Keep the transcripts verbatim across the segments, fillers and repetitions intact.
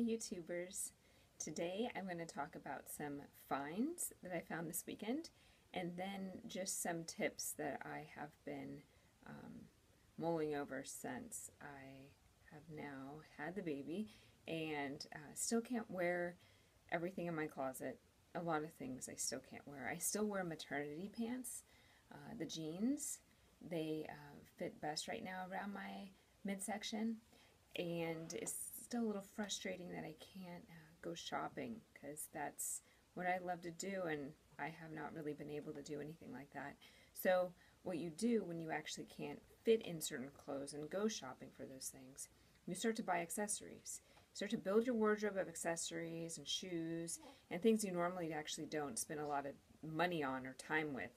Hi YouTubers. Today I'm going to talk about some finds that I found this weekend and then just some tips that I have been um, mulling over since I have now had the baby and uh, still can't wear everything in my closet. A lot of things I still can't wear. I still wear maternity pants, uh, the jeans. They uh, fit best right now around my midsection, and it's still a little frustrating that I can't uh, go shopping because that's what I love to do, and I have not really been able to do anything like that. So what you do when you actually can't fit in certain clothes and go shopping for those things, you start to buy accessories. You start to build your wardrobe of accessories and shoes and things you normally actually don't spend a lot of money on or time with.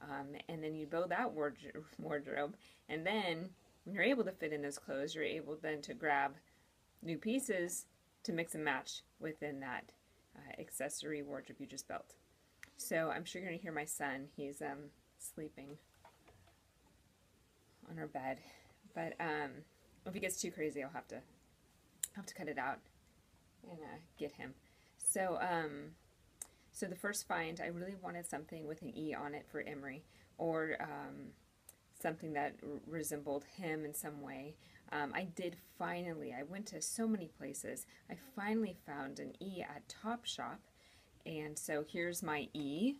Um, and then you build that wardrobe, and then when you're able to fit in those clothes, you're able then to grab new pieces to mix and match within that uh, accessory wardrobe you just built. So I'm sure you're going to hear my son. He's um, sleeping on our bed, but um, if he gets too crazy, I'll have to have to cut it out and uh, get him. So um, so the first find, I really wanted something with an E on it for Emery, or um, something that resembled him in some way. Um, I did finally, I went to so many places, I finally found an E at Topshop, and so here's my E.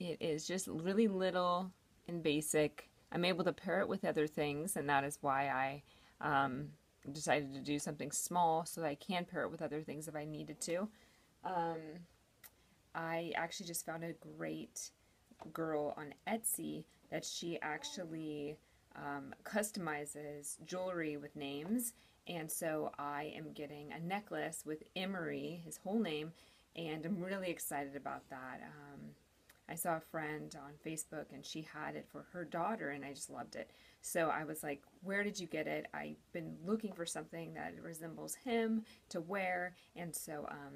It is just really little and basic. I'm able to pair it with other things, and that is why I um, decided to do something small so that I can pair it with other things if I needed to. Um, I actually just found a great girl on Etsy that she actually Um, customizes jewelry with names, and so I am getting a necklace with Emery, his whole name, and I'm really excited about that. Um, I saw a friend on Facebook and she had it for her daughter, and I just loved it. So I was like, where did you get it? I've been looking for something that resembles him to wear, and so um,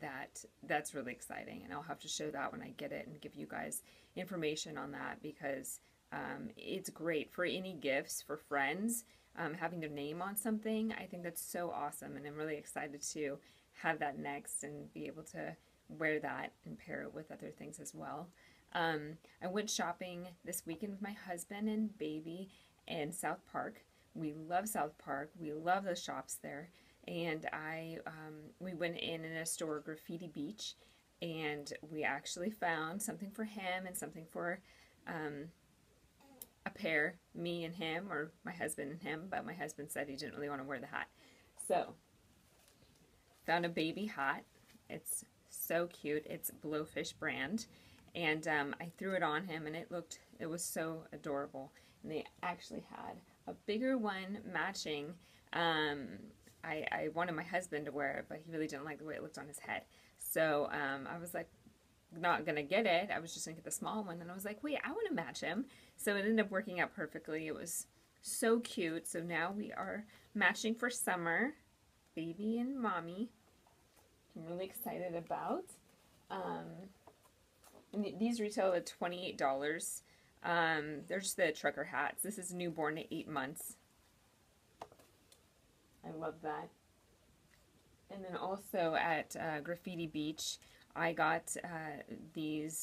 that that's really exciting, and I'll have to show that when I get it and give you guys information on that, because Um, it's great for any gifts for friends, um, having their name on something. I think that's so awesome, and I'm really excited to have that next and be able to wear that and pair it with other things as well. Um, I went shopping this weekend with my husband and baby in South Park. We love South Park. We love the shops there. And I, um, we went in in a store, Graffiti Beach, and we actually found something for him and something for, um, a pair, me and him, or my husband and him, but my husband said he didn't really want to wear the hat. So, found a baby hat. It's so cute. It's Blowfish brand, and um, I threw it on him, and it looked, it was so adorable, and they actually had a bigger one matching. Um, I, I wanted my husband to wear it, but he really didn't like the way it looked on his head, so um, I was like, not gonna get it. I was just gonna get the small one, and I was like, wait, I want to match him. So it ended up working out perfectly. It was so cute. So now we are matching for summer, baby and mommy. I'm really excited about. Um, and th these retail at twenty-eight dollars. Um, they're just the trucker hats. This is newborn to eight months. I love that. And then also at uh, Graffiti Beach, I got uh, these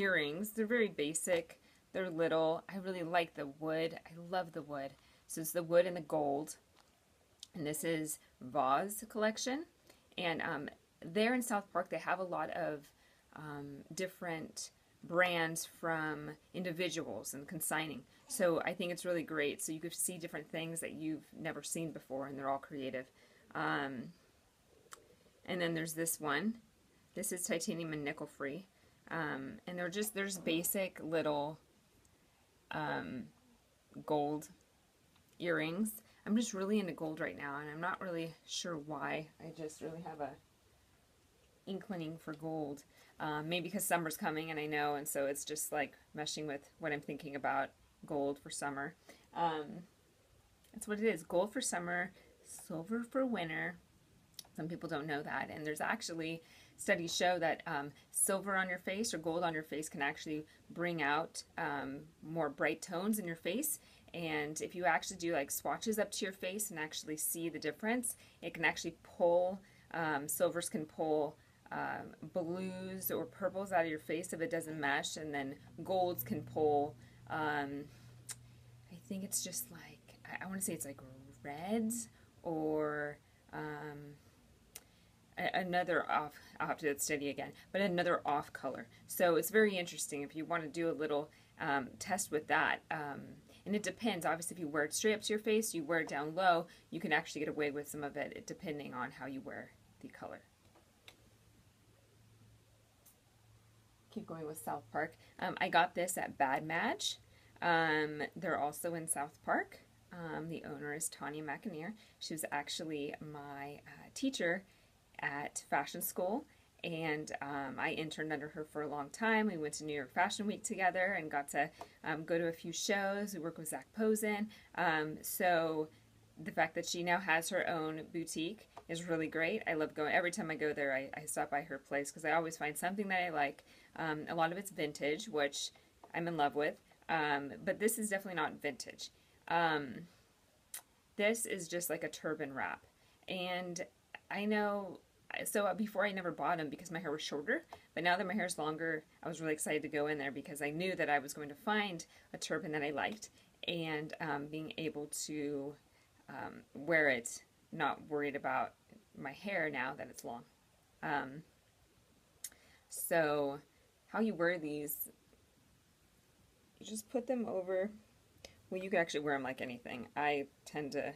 earrings. They're very basic. They're little. I really like the wood. I love the wood. So it's the wood and the gold. And this is Vase collection. And um, there in South Park, they have a lot of um, different brands from individuals and consigning. So I think it's really great. So you could see different things that you've never seen before, and they're all creative. Um, And then there's this one. This is titanium and nickel free. Um, and they're just, there's basic little um, gold earrings. I'm just really into gold right now, and I'm not really sure why. I just really have a inclining for gold. Um, maybe because summer's coming, and I know, and so it's just like meshing with what I'm thinking about, gold for summer. Um, that's what it is, gold for summer, silver for winter. Some people don't know that, and there's actually studies show that um, silver on your face or gold on your face can actually bring out um, more bright tones in your face, And if you actually do like swatches up to your face and actually see the difference, it can actually pull, um, silvers can pull um, blues or purples out of your face if it doesn't mesh, and then golds can pull, um, I think it's just like, I, I want to say it's like reds or um, another off, I'll have to do that study again, but another off color. So it's very interesting if you want to do a little um, test with that. Um, and it depends, obviously, if you wear it straight up to your face, you wear it down low, you can actually get away with some of it depending on how you wear the color. Keep going with South Park. Um, I got this at Bad Madge. Um, they're also in South Park. Um, the owner is Tanya McIner. She was actually my uh, teacher at fashion school, and um, I interned under her for a long time. We went to New York Fashion Week together and got to um, go to a few shows. We worked with Zach Posen. Um, so the fact that she now has her own boutique is really great. I love going. Every time I go there, I, I stop by her place because I always find something that I like. Um, a lot of it's vintage, which I'm in love with, um, but this is definitely not vintage. Um, this is just like a turban wrap, and I know... So before I never bought them because my hair was shorter, but now that my hair is longer, I was really excited to go in there because I knew that I was going to find a turban that I liked, and um, being able to um, wear it, not worried about my hair now that it's long. Um, so how you wear these, you just put them over, well, you can actually wear them like anything. I tend to...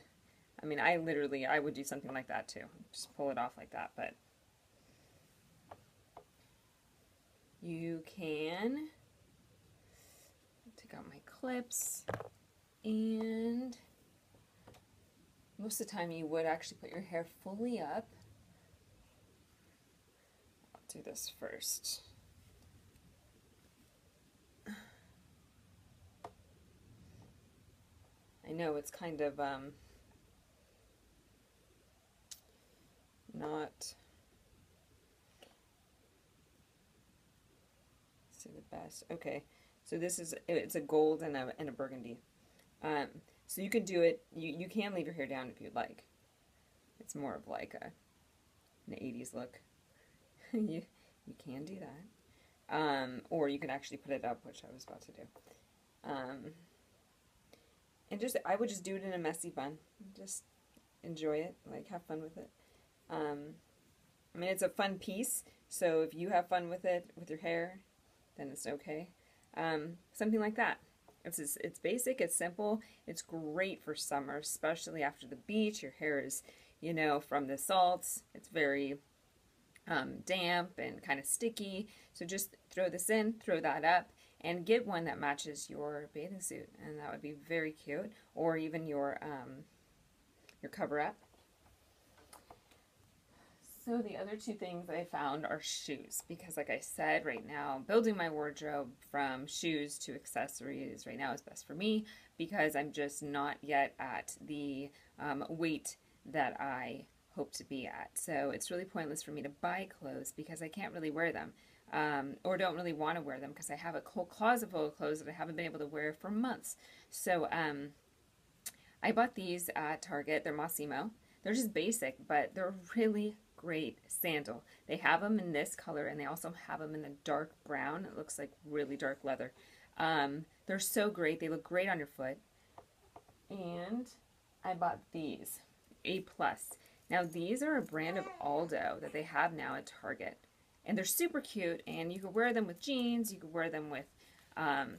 I mean, I literally, I would do something like that too. Just pull it off like that, but you can take out my clips, and most of the time you would actually put your hair fully up. I'll do this first. I know it's kind of, um, not see the best. Okay, so this is, it's a gold and a, and a burgundy. Um, so you could do it, you, you can leave your hair down if you'd like. It's more of like a, an eighties look. you, you can do that. Um, or you can actually put it up, which I was about to do. Um, and just, I would just do it in a messy bun. Just enjoy it, like have fun with it. Um, I mean, it's a fun piece, so if you have fun with it, with your hair, then it's okay. Um, something like that. It's, it's basic, it's simple, it's great for summer, especially after the beach. Your hair is, you know, from the salts, it's very um, damp and kind of sticky, so just throw this in, throw that up, and get one that matches your bathing suit, and that would be very cute, or even your, um, your cover-up. So the other two things I found are shoes, because like I said, right now, building my wardrobe from shoes to accessories right now is best for me, because I'm just not yet at the um, weight that I hope to be at. So it's really pointless for me to buy clothes because I can't really wear them, um, or don't really want to wear them because I have a whole closet full of clothes that I haven't been able to wear for months. So um, I bought these at Target. They're Mossimo. They're just basic, but they're really great sandal. They have them in this color, and they also have them in a dark brown. It looks like really dark leather. Um, they're so great. They look great on your foot. And I bought these, A plus. Now these are a brand of Aldo that they have now at Target, and they're super cute. And you can wear them with jeans. You can wear them with um,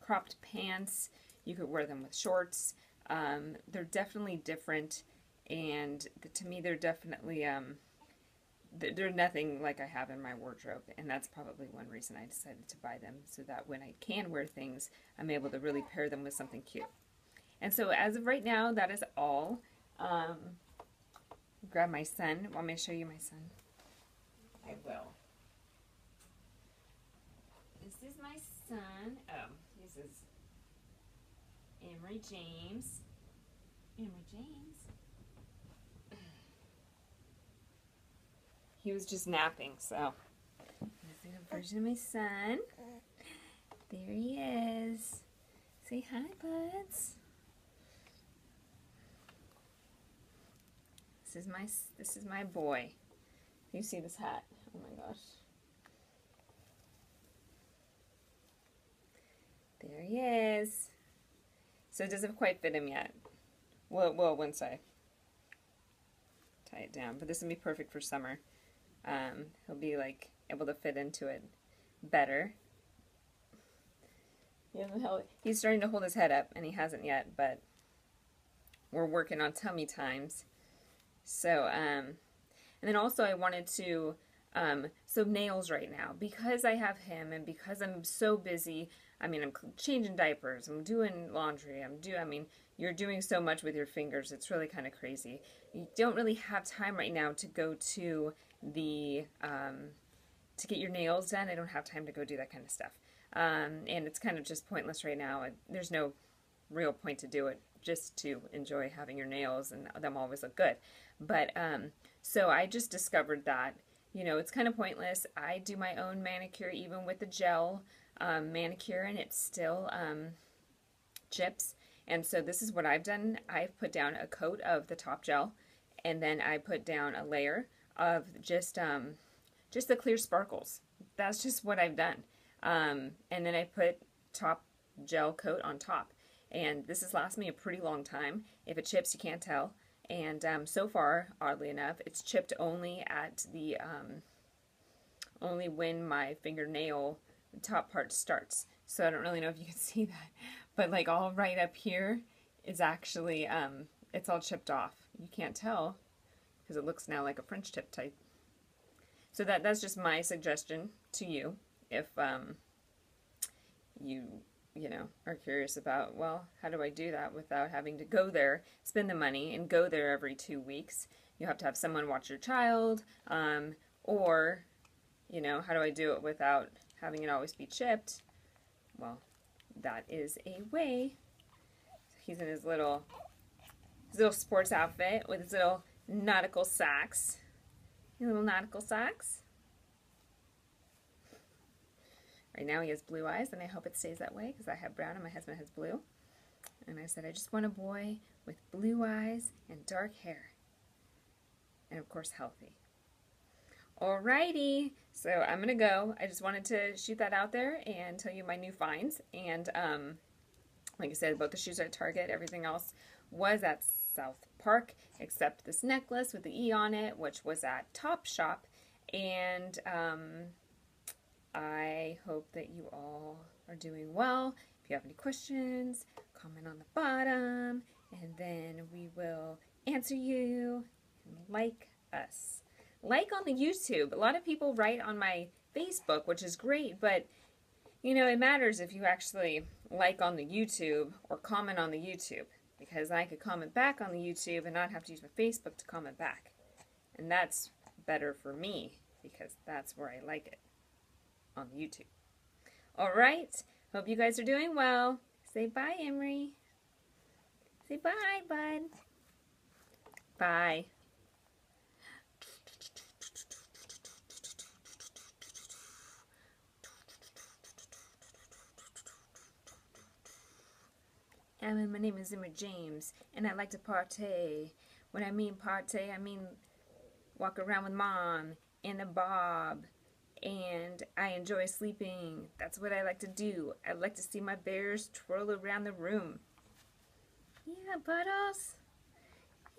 cropped pants. You could wear them with shorts. Um, they're definitely different. And to me, they're definitely, um, they're nothing like I have in my wardrobe. And that's probably one reason I decided to buy them, so that when I can wear things, I'm able to really pair them with something cute. And so as of right now, that is all. Um, grab my son. Want me to show you my son? I will. This is my son. Oh, this is Emory James. Emory James. He was just napping, so. This is a version of my son. There he is. Say hi, buds. This is my this is my boy. You see this hat? Oh my gosh. There he is. So it doesn't quite fit him yet. Well, well, once I tie it down, but this would be perfect for summer. Um, he'll be like able to fit into it better. He hasn't held, he's starting to hold his head up, and he hasn't yet, but we're working on tummy times. So, um, and then also I wanted to, um, so nails right now, because I have him and because I'm so busy. I mean, I'm changing diapers, I'm doing laundry, I'm do, I mean, you're doing so much with your fingers, it's really kind of crazy. You don't really have time right now to go to the, um, to get your nails done. I don't have time to go do that kind of stuff. Um, and it's kind of just pointless right now. There's no real point to do it, just to enjoy having your nails and them always look good. But, um, so I just discovered that, you know, it's kind of pointless. I do my own manicure even with the gel um, manicure, and it's still um, chips. And so this is what I've done. I've put down a coat of the top gel, and then I put down a layer of just um, just the clear sparkles. That's just what I've done. Um, and then I put top gel coat on top. And this has lasted me a pretty long time. If it chips, you can't tell. And um, so far, oddly enough, it's chipped only at the, um, only when my fingernail top part starts. So I don't really know if you can see that. But like all right up here is actually, um, it's all chipped off. You can't tell because it looks now like a French tip type. So that, that's just my suggestion to you. If um, you, you know, are curious about, well, how do I do that without having to go there, spend the money, and go there every two weeks? You have to have someone watch your child, um, or, you know, how do I do it without having it always be chipped? Well, that is a way. So he's in his little, his little sports outfit with his little nautical socks. His little nautical socks. Right now he has blue eyes, and I hope it stays that way because I have brown and my husband has blue. And I said, I just want a boy with blue eyes and dark hair. And of course, healthy. Alrighty, so I'm gonna go. I just wanted to shoot that out there and tell you my new finds. And um, like I said, both the shoes are at Target, everything else was at South Park, except this necklace with the E on it, which was at Topshop. And um, I hope that you all are doing well. If you have any questions, comment on the bottom, and then we will answer you. And like us. Like on the YouTube. A lot of people write on my Facebook, which is great, but, you know, it matters if you actually like on the YouTube or comment on the YouTube, because I could comment back on the YouTube and not have to use my Facebook to comment back. And that's better for me, because that's where I like it. On YouTube. All right. Hope you guys are doing well. Say bye, Emery. Say bye, bud. Bye. Emma, my name is Emma James, and I like to partay. When I mean partay, I mean walk around with Mom and a bob. And I enjoy sleeping. That's what I like to do. I like to see my bears twirl around the room. Yeah, buttholes.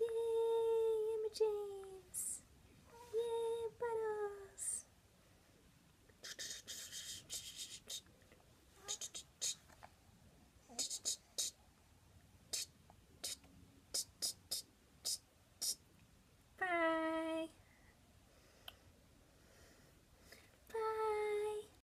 Yeah.